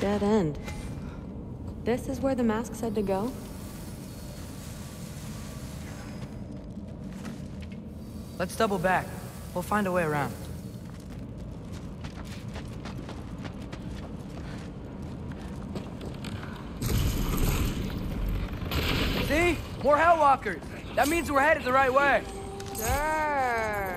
Dead end. This is where the mask said to go? Let's double back. We'll find a way around. See? More Hellwalkers! That means we're headed the right way! Sure!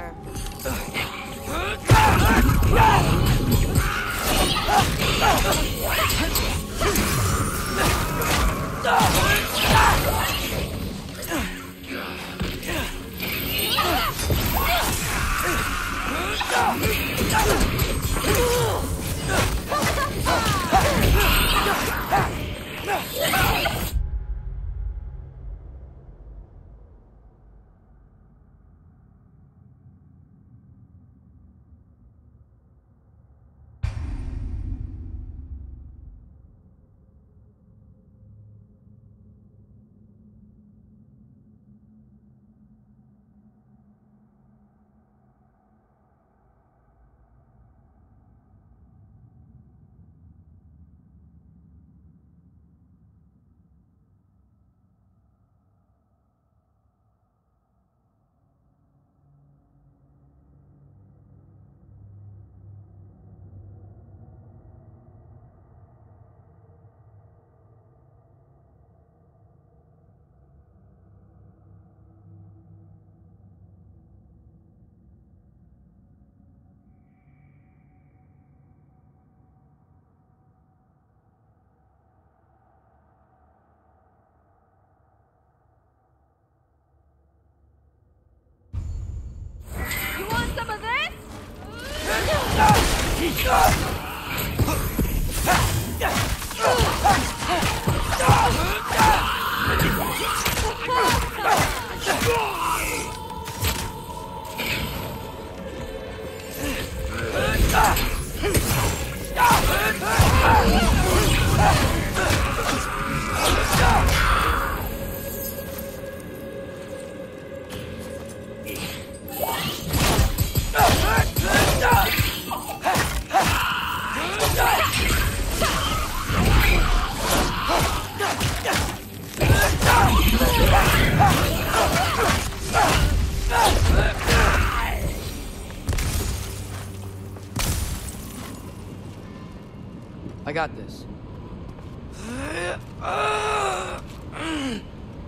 I got this.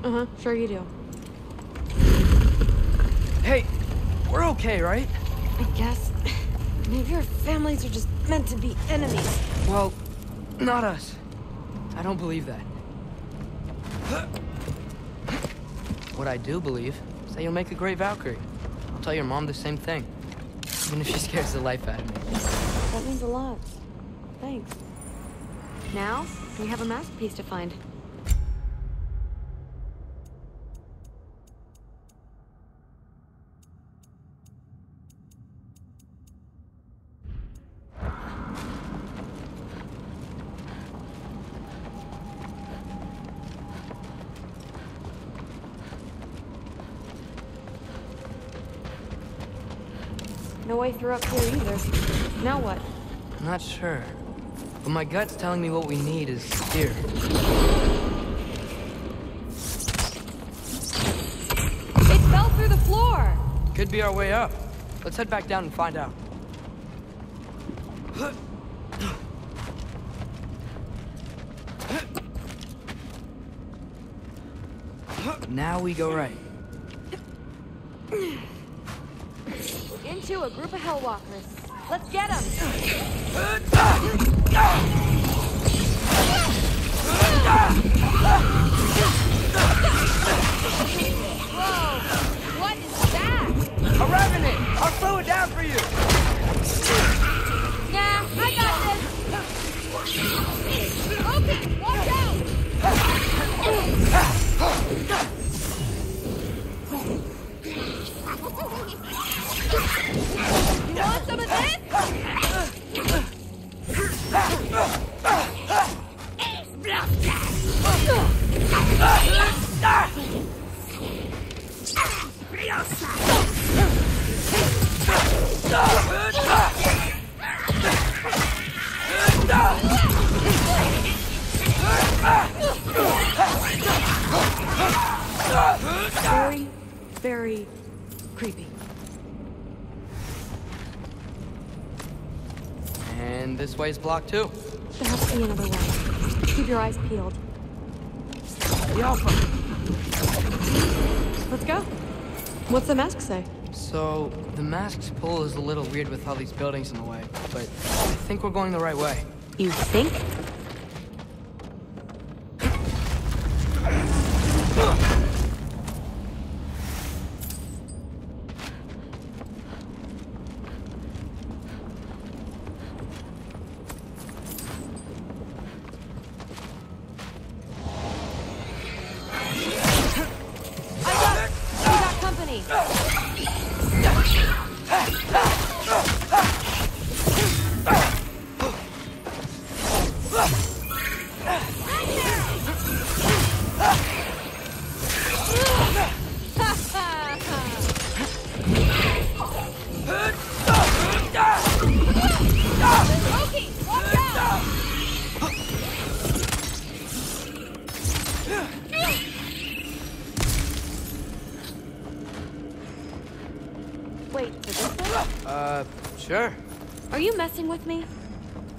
Uh-huh, sure you do. Hey, we're okay, right? I guess. Maybe our families are just meant to be enemies. Well, not us. I don't believe that. What I do believe is that you'll make a great Valkyrie. I'll tell your mom the same thing, even if she scares the life out of me. That means a lot. Thanks. Now, we have a masterpiece to find. No way through up here either. Now what? I'm not sure. But my gut's telling me what we need is here. It fell through the floor! Could be our way up. Let's head back down and find out. Now we go right. Into a group of Hellwalkers. Let's get him! Whoa! What is that? A revenant! I'll slow it down for you! Nah, I got this! Okay, watch out! You want some of this? this way's blocked too. There has to be another way. Keep your eyes peeled. The Alpha. Let's go. What's the mask say? So, the mask's pull is a little weird with all these buildings in the way, but I think we're going the right way. You think? With me?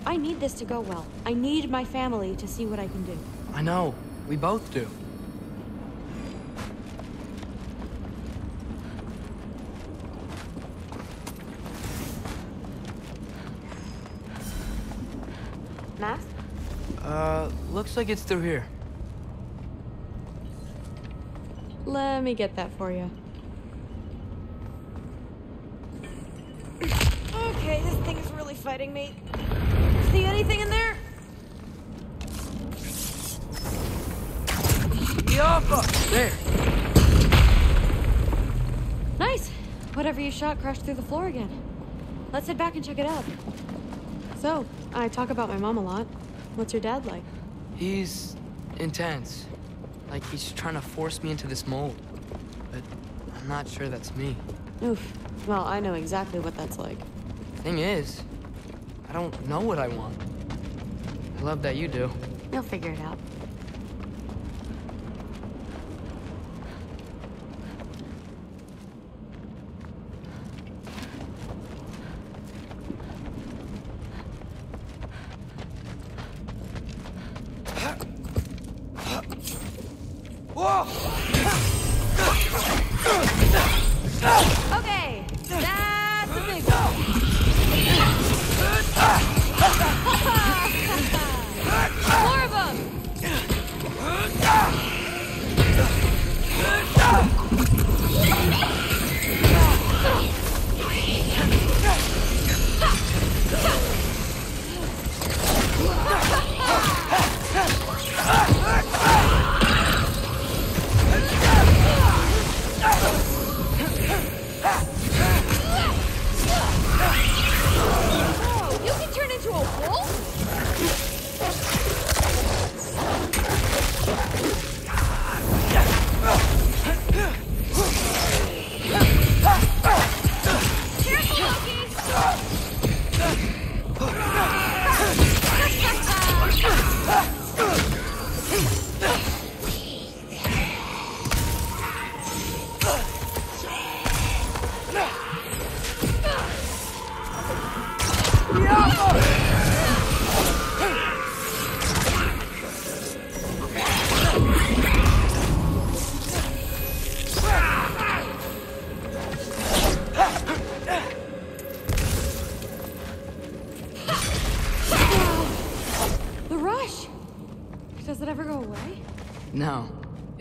I need this to go well. I need my family to see what I can do. I know. We both do. Mask? Looks like it's through here. Let me get that for you. Okay, this thing is really fighting me. See anything in there? There. Nice. Whatever you shot crashed through the floor again. Let's head back and check it out. So, I talk about my mom a lot. What's your dad like? He's intense. Like he's trying to force me into this mold. But I'm not sure that's me. Oof. Well, I know exactly what that's like. Thing is, I don't know what I want. I love that you do. You'll figure it out.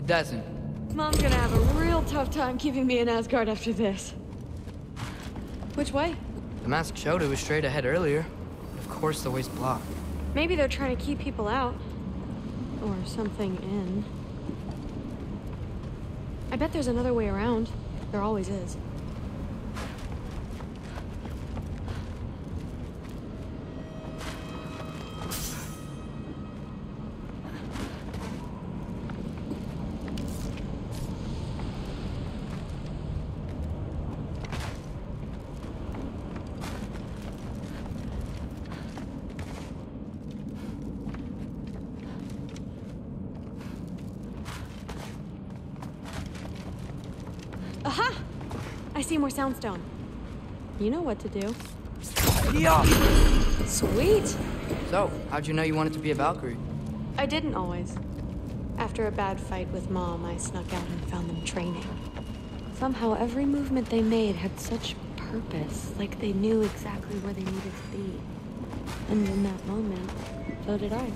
Doesn't. Mom's gonna have a real tough time keeping me in Asgard after this. Which way? The mask showed it was straight ahead earlier. Of course the way's blocked. Maybe they're trying to keep people out. Or something in. I bet there's another way around. There always is. Aha! I see more Soundstone. You know what to do. Yeah. Sweet. So, how'd you know you wanted to be a Valkyrie? I didn't always. After a bad fight with Mom, I snuck out and found them training. Somehow, every movement they made had such purpose, like they knew exactly where they needed to be. And in that moment, so did I.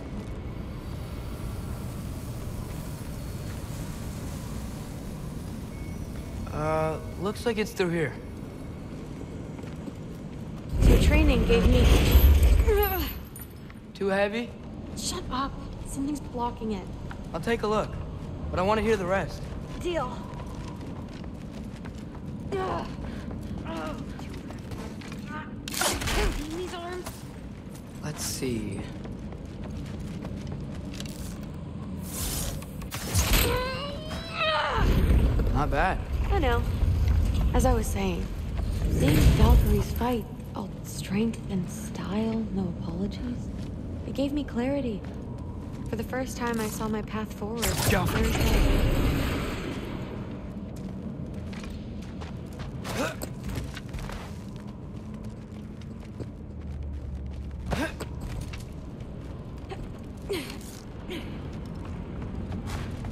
Looks like it's through here. Your training gave me... Too heavy? Shut up. Something's blocking it. I'll take a look, but I want to hear the rest. Deal. Let's see... Not bad. I know. As I was saying, seeing Valkyrie's fight, all strength and style, no apologies, it gave me clarity. For the first time, I saw my path forward. Jump.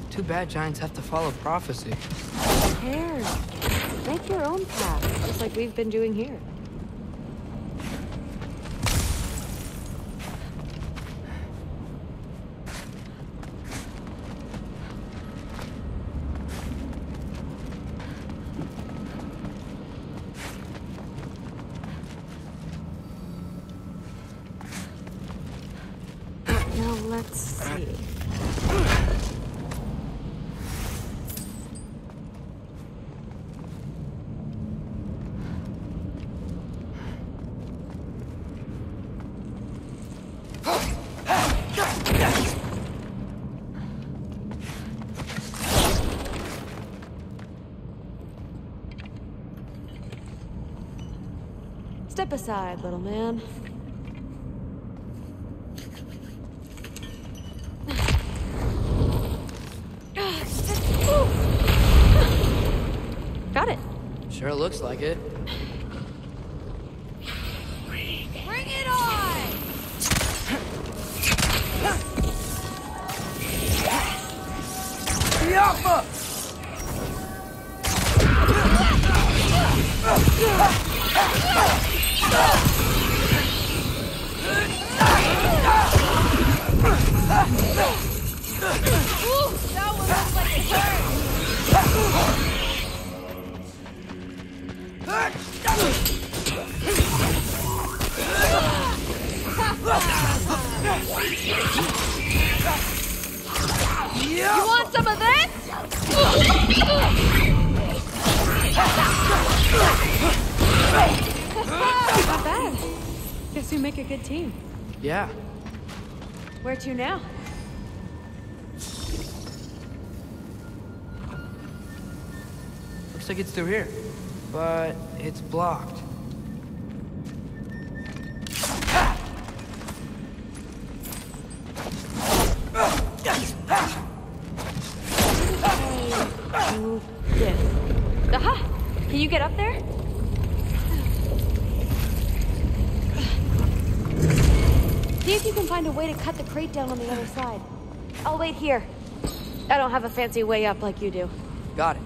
Too bad giants have to follow prophecy. Who cares? Make your own path, just like we've been doing here. Now let's see. Step aside, little man. Got it. Sure looks like it. Bring it on! Yappa! You want some of that? Not bad. Guess you make a good team. Yeah. Where to now? Looks like it's through here, but it's blocked. Do this. Aha! Can you get up there? See if you can find a way to cut the crate down on the other side. I'll wait here. I don't have a fancy way up like you do. Got it.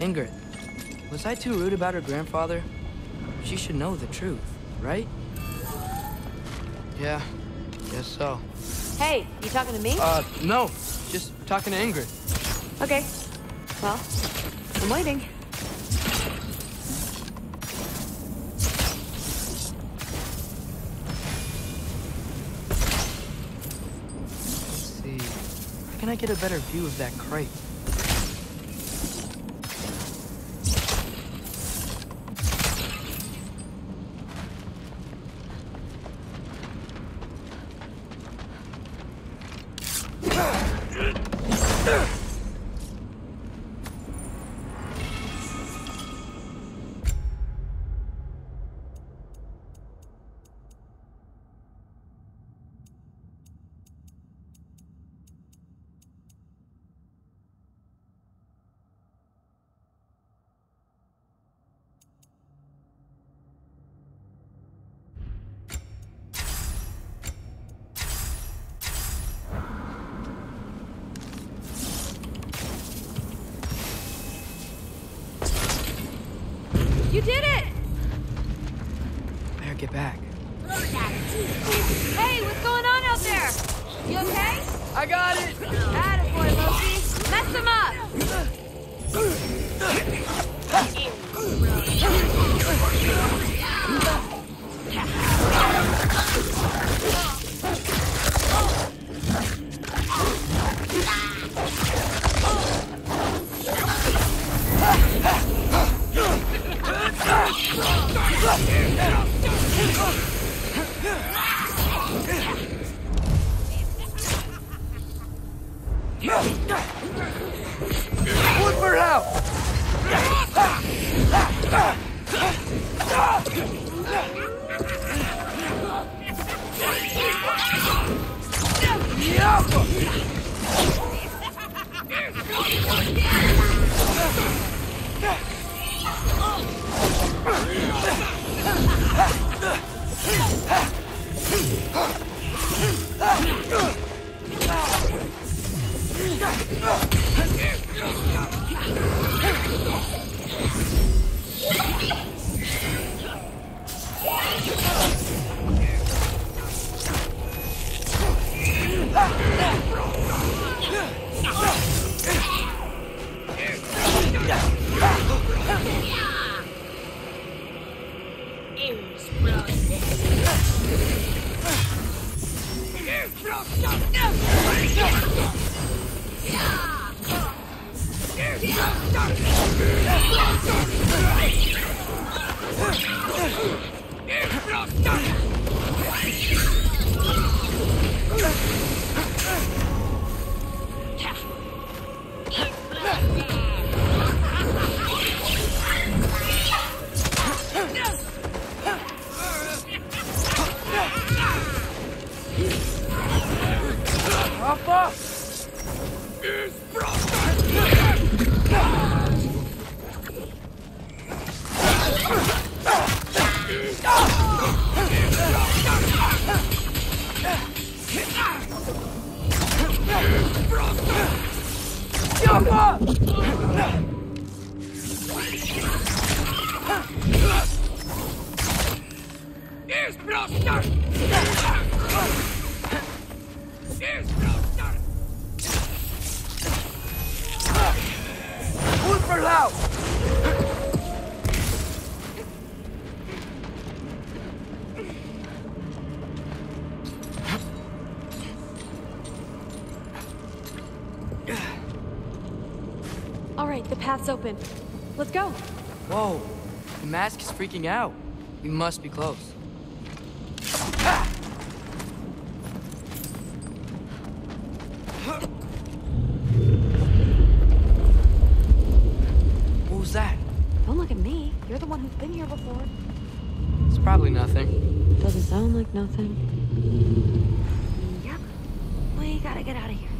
Ingrid, was I too rude about her grandfather? She should know the truth, right? Yeah, guess so. Hey, you talking to me? No. Just talking to Ingrid. Okay. Well, I'm waiting. Can I get a better view of that crate? did it! I better get back. Hey, what's going on out there? You okay? I got it! Attaboy, Loki! Mess him up! Woodford out! Path's open. Let's go. Whoa, the mask is freaking out. We must be close. Ah! What was that? Don't look at me. You're the one who's been here before. It's probably nothing. Doesn't sound like nothing. Yep. We gotta get out of here.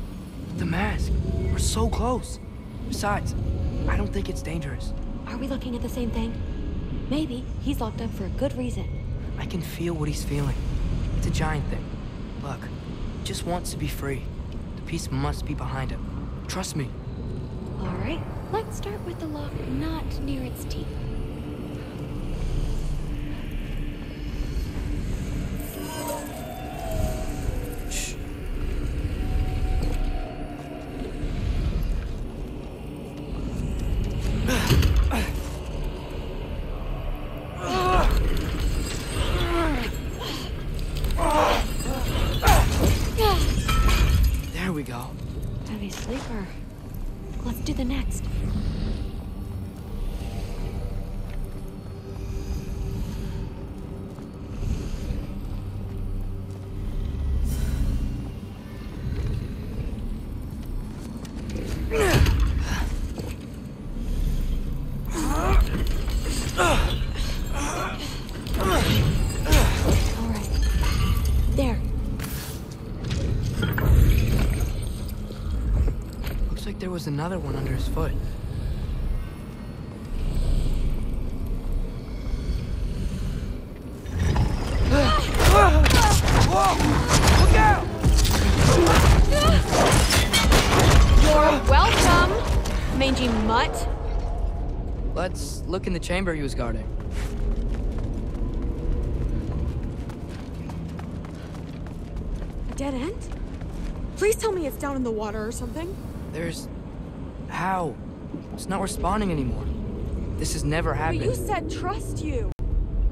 The mask. We're so close. Besides, I don't think it's dangerous. Are we looking at the same thing? Maybe he's locked up for a good reason. I can feel what he's feeling. It's a giant thing. Look, he just wants to be free. The piece must be behind him. Trust me. All right, let's start with the lock not near its teeth. There was another one under his foot. Whoa! Look out! You're welcome, mangy mutt. Let's look in the chamber he was guarding. A dead end? Please tell me it's down in the water or something. There's... how? It's not responding anymore. This has never happened. But you said trust you.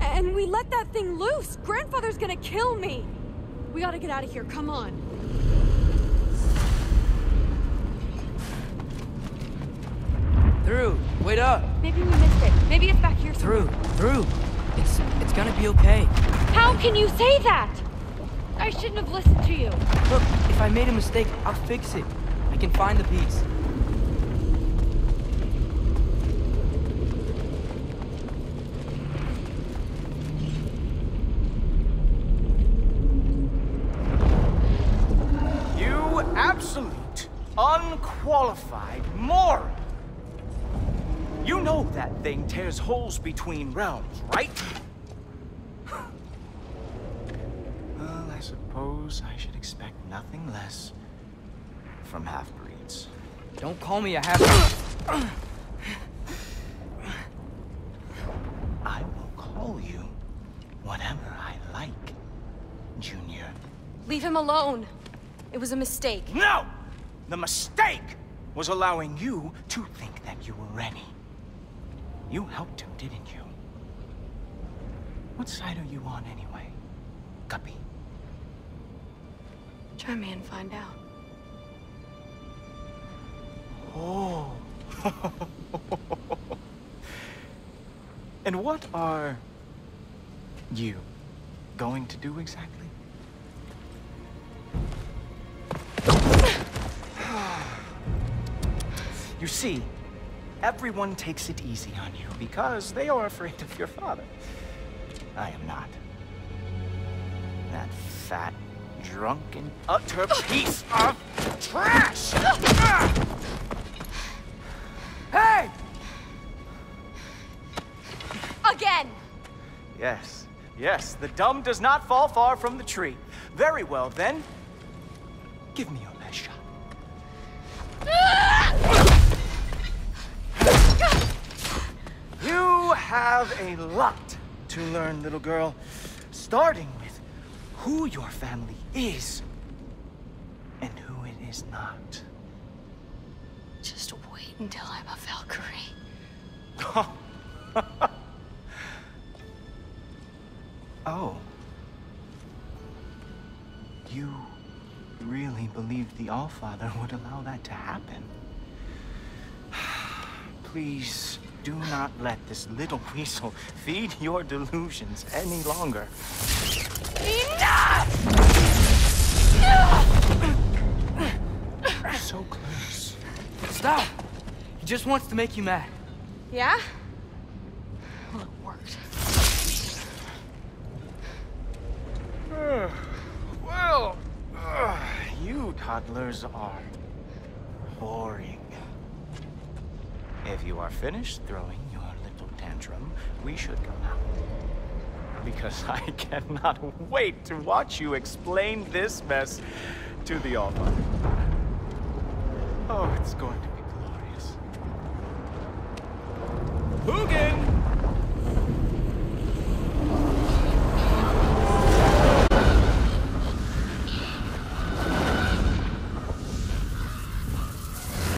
And we let that thing loose. Grandfather's gonna kill me. We gotta get out of here, come on. Through, wait up. Maybe we missed it. Maybe it's back here somewhere. Through. It's gonna be okay. How can you say that? I shouldn't have listened to you. Look, if I made a mistake, I'll fix it. I can find the piece. You absolute, unqualified moron. You know that thing tears holes between realms, right? Well, I suppose I should expect nothing less from half-breeds. Don't call me a half-breed. I will call you whatever I like, Junior. Leave him alone. It was a mistake. No! The mistake was allowing you to think that you were ready. You helped him, didn't you? What side are you on, anyway? Guppy? Try me and find out. Oh. And what are you going to do exactly? You see, everyone takes it easy on you because they are afraid of your father. I am not. That fat, drunken, utter piece of trash! Hey! Again! Yes, yes, the dumb does not fall far from the tree. Very well, then. Give me your best shot. You have a lot to learn, little girl. Starting with who your family is and who it is not. Just wait until I'm a Valkyrie. Oh. You really believed the Allfather would allow that to happen? Please. Do not let this little weasel feed your delusions any longer. Enough! So close. Stop! He just wants to make you mad. Yeah? Well, it worked. Well, you toddlers are boring. If you are finished throwing your little tantrum, we should go now. Because I cannot wait to watch you explain this mess to the Allfather. Oh, it's going to be glorious. Hugin!